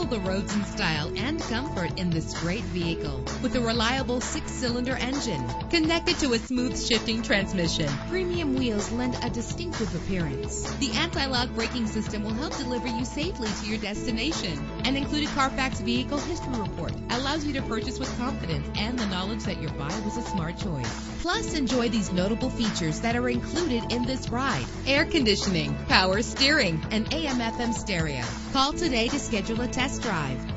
Travel the roads in style and comfort in this great vehicle with a reliable 6-cylinder engine connected to a smooth shifting transmission. Premium wheels lend a distinctive appearance. The anti-lock braking system will help deliver you safely to your destination. An included Carfax Vehicle History Report allows you to purchase with confidence and the knowledge that your buy was a smart choice. Plus, enjoy these notable features that are included in this ride: air conditioning, power steering, and AM/FM stereo. Call today to schedule a test drive.